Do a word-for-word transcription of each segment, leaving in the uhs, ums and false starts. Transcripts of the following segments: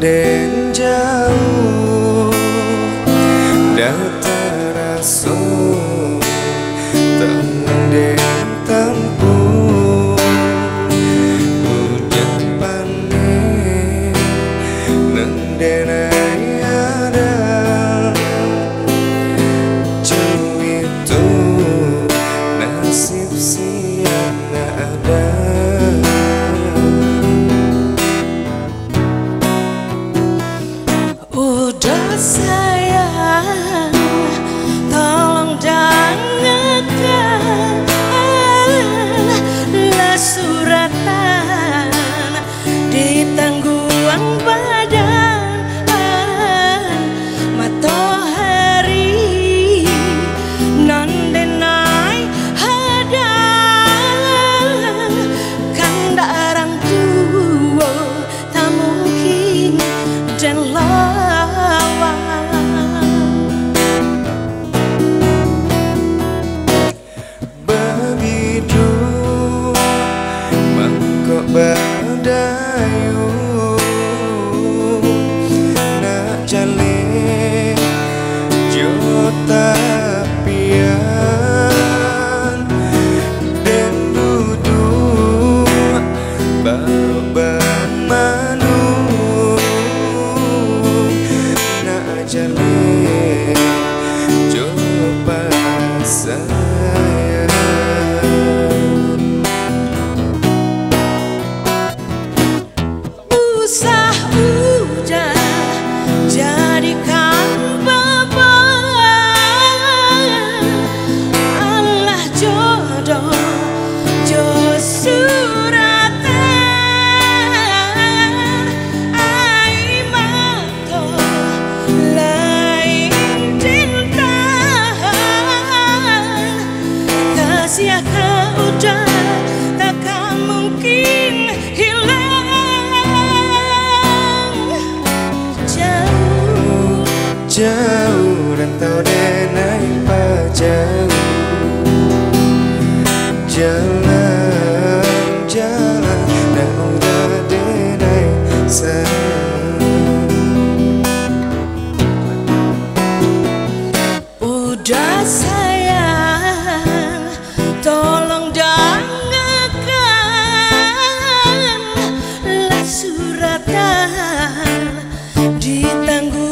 dan jauh dah terasa tenang dan tempur hujan panen nendena ada jauh itu nasib siang ada. Sayang, tolong janganlah suratan di tangguhan badan matahari nan denai hadang kandarang tuwo tak mungkin dan badayu nak jale jota pian dan duduk baroban manu nak jale jota jauh rantau denai panjauah jalan-jalan naung denai sayang udah sayang tolong janganlah suratan di tangguh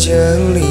Jelly.